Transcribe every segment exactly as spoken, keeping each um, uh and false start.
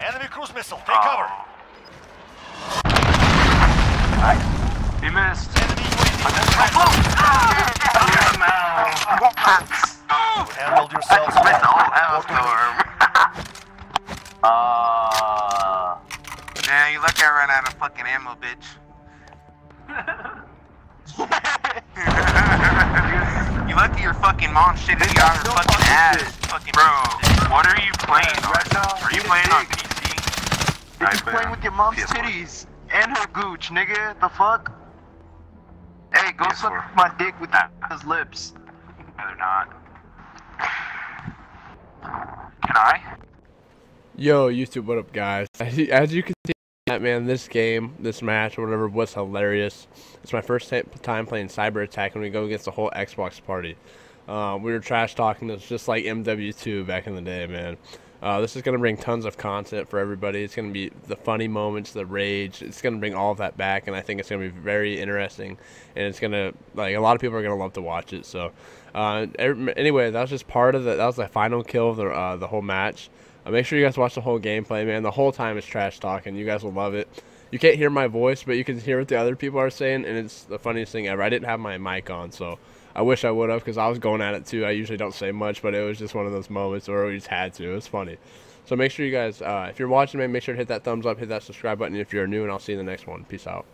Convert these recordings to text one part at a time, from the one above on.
Enemy cruise missile, take oh. cover. He missed. Enemy U A V. Handled yourself. I missed the whole ammo storm. Ah. Yeah, you lucky I ran out of fucking ammo, bitch. You lucky your fucking mom shit in your fucking ass. Fucking bro, what are you playing on? Are you playing on P C? You're playing with your mom's titties and her gooch, nigga. The fuck? Hey, go yes, suck sir. my dick with nah. his lips. No, they're not. Can I? Yo, YouTube, what up, guys? As you, as you can see, man, this game, this match, or whatever, was hilarious. It's my first time playing Cyber Attack, and we go against the whole Xbox party. Uh, we were trash talking. It's just like M W two back in the day, man. Uh, this is going to bring tons of content for everybody. It's going to be the funny moments, the rage. It's going to bring all of that back, and I think it's going to be very interesting. And it's going to, like, a lot of people are going to love to watch it. So, uh, anyway, that was just part of the, that was the final kill of the, uh, the whole match. Uh, make sure you guys watch the whole gameplay, man. The whole time it's trash talking. You guys will love it. You can't hear my voice, but you can hear what the other people are saying, and it's the funniest thing ever. I didn't have my mic on, so I wish I would have, because I was going at it too. I usually don't say much, but it was just one of those moments where we just had to. It was funny. So make sure you guys, uh, if you're watching, man, make sure to hit that thumbs up, hit that subscribe button if you're new, and I'll see you in the next one. Peace out.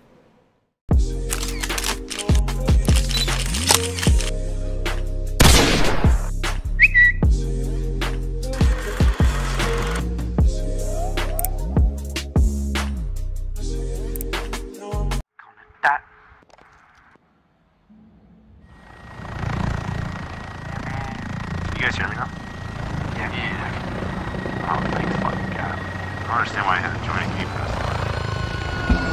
You guys hear me now? Yeah. Yeah. Oh, thank fucking God. I don't understand why I had to join a game for this one.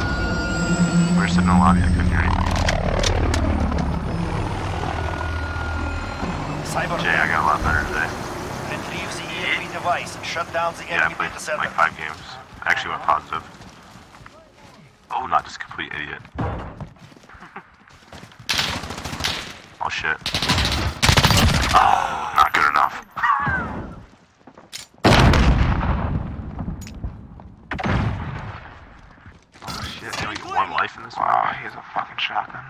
We were sitting in the lobby, I couldn't hear anything. Cyber Jay, I got a lot better today. Retrieves the E M P device and shut down the enemy data center. Yeah, I played like five games. I actually went positive. Oh, not just complete idiot. Oh, shit. Oh, not good enough. Oh shit, do we get one life in this one? Wow, he has a fucking shotgun.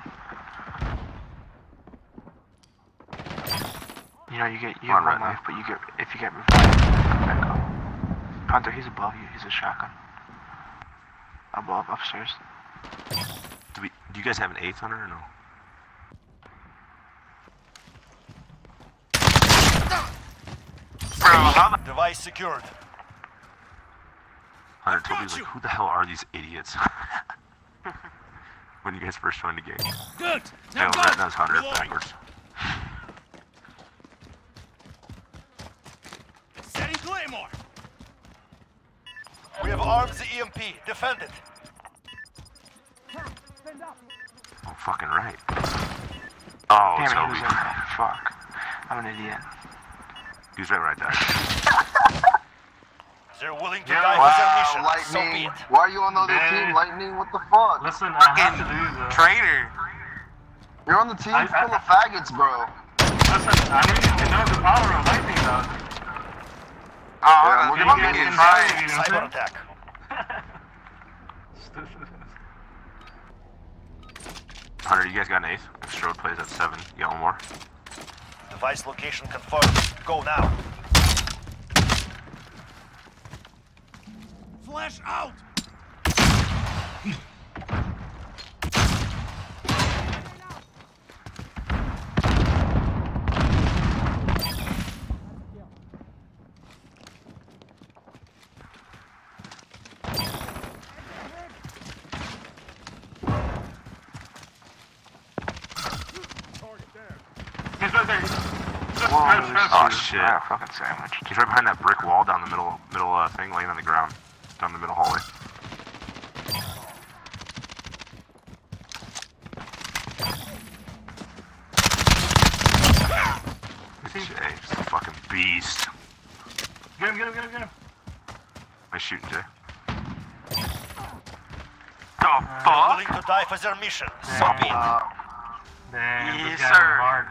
You know, you get you on, get one right life, now. But you get if you get revived, back up. Hunter, he's above you. He's a shotgun. Above, upstairs. Do we? Do you guys have an eighth hunter or no? Device secured. Hunter told me, like, who the hell are these idiots? When you guys first joined the game. Good. Now no, that was Hunter backwards. Setting Claymore. We have armed the E M P. Defend it. I'm fucking right. Oh, damn, so we. Fuck. I'm an idiot. He's right where I died. They're willing to yeah, die wow, for their mission. Lightning. So why are you on the other Man. team, Lightning? What the fuck? Listen, I have to lose, though. Traitor. You're on the team I, full I, of faggots, bro. Listen, I need to know the power of Lightning, though. Oh, yeah, we're gonna get inside. Cyber attack. Hunter, you guys got an ace? Strode plays at seven. You got one more? Device location confirmed. Go now. Flash out. Oh shit! Oh, fucking sandwich. He's right behind that brick wall down the middle, middle uh, thing, laying on the ground, down the middle hallway. Jay, just a fucking beast. Get him! Get him! Get him! Get him! I'm shooting Jay. The uh, fuck! Willing to die for their mission. Stop it! Yes, sir. Hard.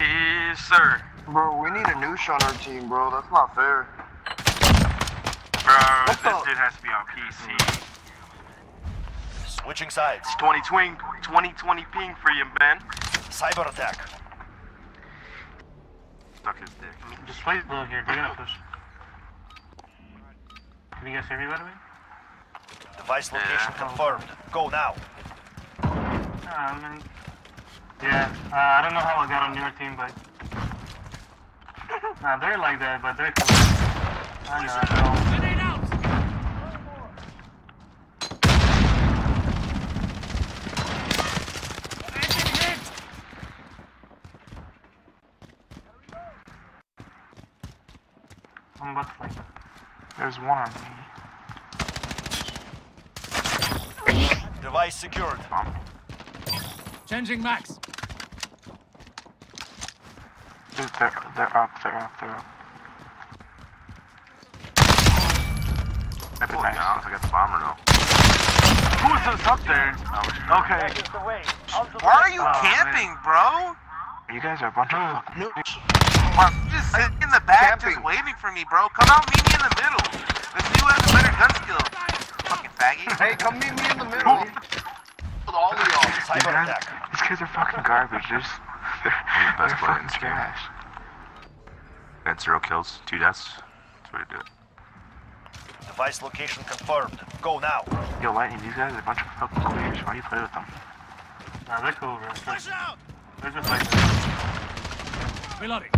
Yes, sir. Bro, we need a noosh on our team, bro. That's not fair. Bro, this dude has to be on P C. Switching sides. twenty twing, twenty twenty ping for you, Ben. Cyber attack. Stuck his dick. I mean, just wait a little here. They're gonna push. Can you guys hear me, by the way? Device location yeah. confirmed. Go now. Uh, gonna... Yeah, uh, I don't know how I got on your team, but... Nah, they're like that, but they're cool. I know, I know. There's one on me. Device secured. Changing max. Dude, they're, they're up, they're up, they're up. That'd be nice. I got the bomber now. Who's this up there? Oh, okay. Why are you oh, camping, man. bro? You guys are a bunch of fucking no. Wow, you just sit in the back camping. just waiting for me, bro. Come out, meet me in the middle. Let's see who has a better gun skill. Fucking faggy. Hey, come meet me in the middle. With all of y'all. These guys are fucking garbage. They're, just, they're, the best they're fucking trash. Got zero kills, two deaths. That's where to do it. Device location confirmed. Go now. Yo, Lightning, these guys are a bunch of fucking players. Why do you play with them? Nah, they're cool, bro. Push out! They're just like... Reloading.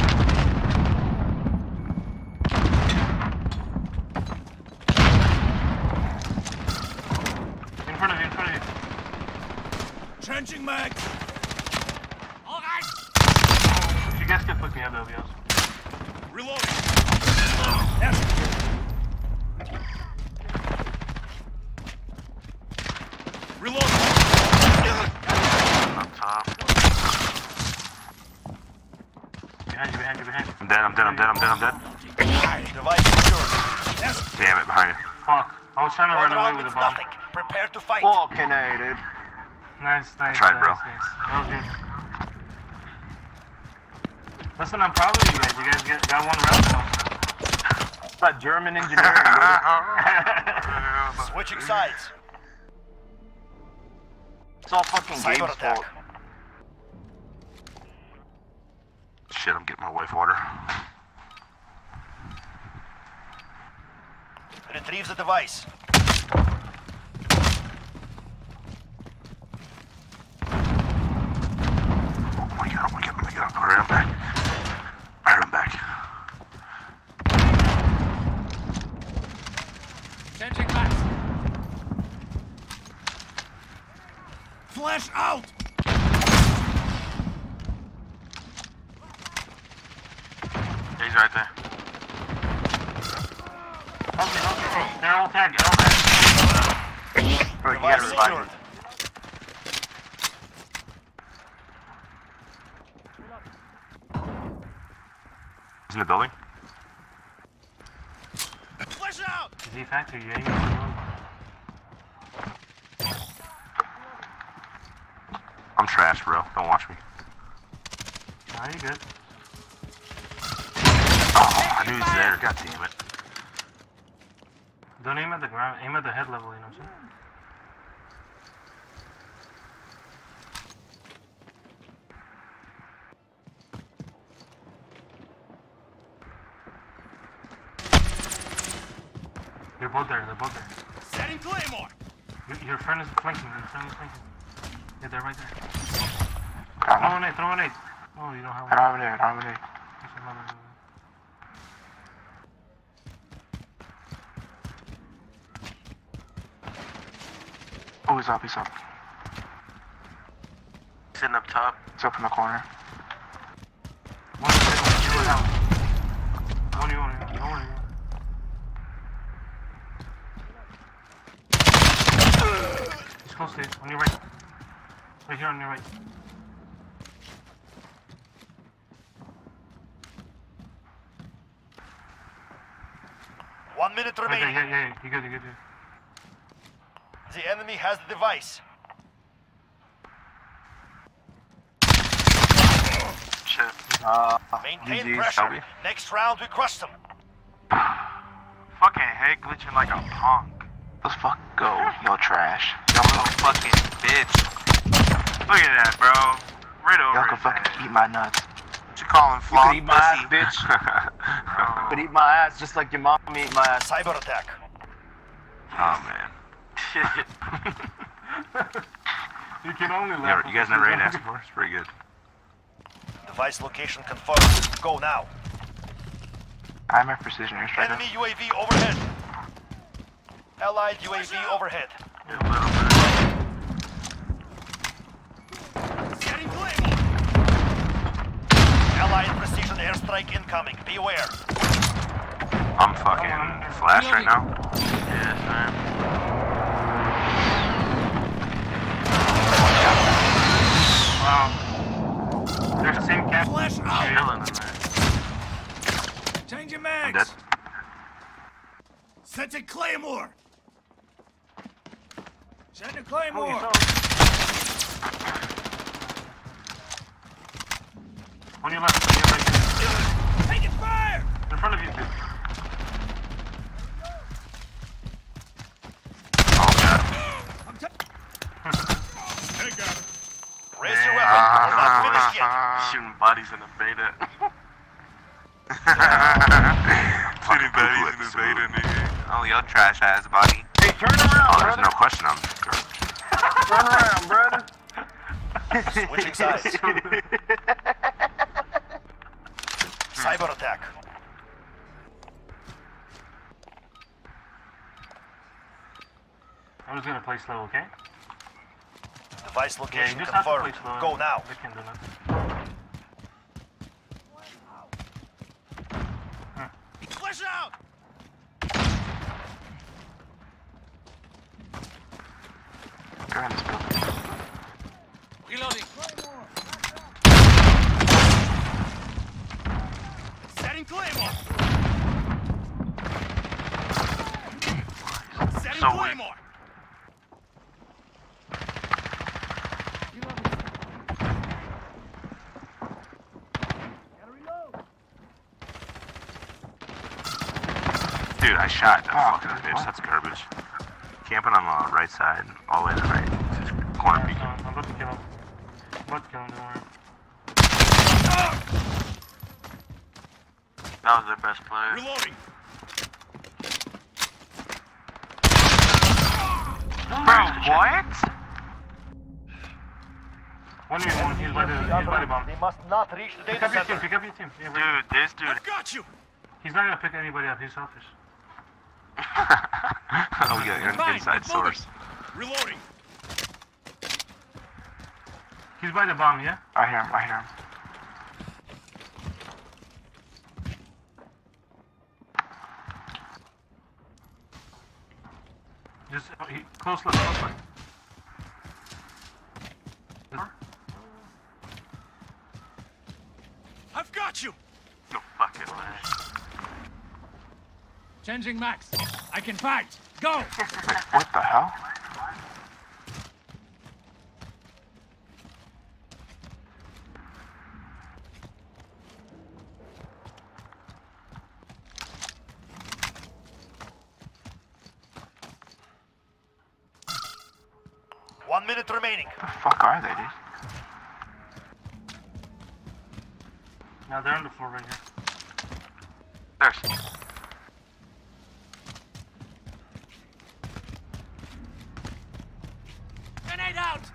Trenching mag! Alright! If you guys can put me up, that'll be awesome. Reloading! Yes. Reloading! On top. Behind you, behind you, behind you. I'm dead, I'm dead, I'm dead, I'm dead, I'm dead. Right. Device secured. Yes. Damn it, behind you. Fuck. I was trying to One run away with the bomb. Nothing. Prepare to fight. Fucking A, dude. Nice, nice, I tried, nice, bro. nice. Okay. Listen, I'm proud of you guys. You guys get, got one round now. It's not German engineering, bro. Switching sides. It's all fucking Cyber game's attack. fault. Shit, I'm getting my wife water. Retrieve the device. Flash out! He's right there. Help me, help me, help me. They're all tagged, they're all tagged. Bro, you gotta revive him. He's in the building. Flash out! Is he factory? Yeah, trash, bro. Don't watch me. Nah, you good. Oh, I knew he was there. God damn it. Don't aim at the ground. Aim at the head level, you know what I'm saying? They're both there. They're both there. Setting Claymore! Your, your friend is flanking. Your friend is flanking. Yeah, they're right there. Got throw an eight, throw an eight. Oh, you don't have one. I don't have an eight, I don't have an eight. Oh, he's up, he's up. Sitting up top. He's up in the corner. One, two, one, two, one. He's close to it, on your right. Right here on your right. One minute remaining. Okay, yeah, yeah, yeah. You good, you good, you good. The enemy has the device. Shit. Uh, Maintain pressure. Next round we crush them. Fucking head glitching like a punk. Let's fuck go, yo trash. Yo little fucking bitch. Look at that, bro. Right over. Y'all can fucking head. Eat my nuts. What you calling flop? You could eat my ass, bitch. You could eat my ass just like your mom ate my ass. Cyber attack. Oh man. Shit. You can only never, you guys never ate ass before? It's pretty good. Device location confirmed. Go now. I'm at precision airstrike. Enemy U A V overhead. Allied U A V overhead. A little bit. Allied precision airstrike incoming. Beware. I'm fucking flash right now. Yes, I am. Wow. There's the same cap. Flash out! Change your mags! Set to Claymore! Set to Claymore! On your left, on your right. Taking fire! In front of you, dude. Oh, God. They got him. Raise your weapon, we're not finished yet. Shooting bodies in the beta. Shooting bodies in the beta, nigga. Oh, yo, trash ass body. Hey, turn around, oh, there's brother. No question I'm trash. Turn around, brother. Switching sides. Cyber attack. I'm just gonna play slow, okay? Device location yeah, confirmed. Go now. They can do that. Huh. Flash out! Grab this building. Reloading. Setting Claymore. Setting so Claymore. Weird. Dude, I shot that oh, fucking bitch, that's garbage. Camping on the right side, all the way to the right. Just corner peeking. I'm about to kill him. I'm about to kill him, don't worry. That was their best player. Reloading! Bro, what? One v one, he's by the, he's by the bomb. They must not reach the data center. Pick up your team, pick up your team. Yeah, dude, this dude. I've got you! He's not gonna pick anybody up, he's selfish. Oh, we got an inside source. Reloading. He's by the bomb, yeah? I hear him, I hear him. Just oh, he, close look, close look. Huh? I've got you! No fucking way. Changing max. I can fight. Go! Wait, what the hell? One minute remaining. What the fuck are they, dude? Now they're on the floor right here. There's. Out.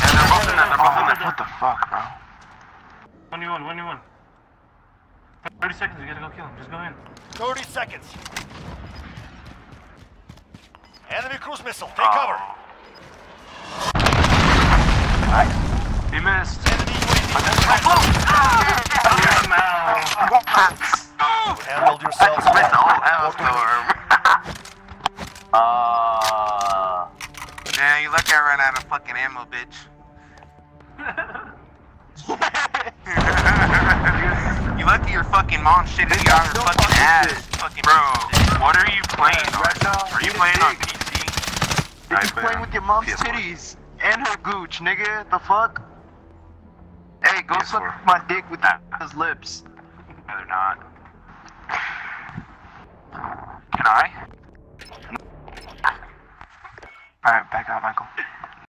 Yeah, what the fuck, bro? one v one, one v one. thirty seconds, you gotta go kill him. Just go in. thirty seconds. Enemy cruise missile, take oh. cover. Right. He missed. Enemy U A V. Handled yourself. I spent all ammo for him. Ah. Yeah, you lucky I ran out of fucking ammo, bitch. You lucky your fucking mom shit is out her fucking ass. Fucking bro, what are you playing on? Are you playing on P C? You're playing with your mom's titties and her gooch, nigga. The fuck? Hey, Go yes, suck sir. my dick with that, his lips. No, they're not. Can I? Alright, back out, Michael.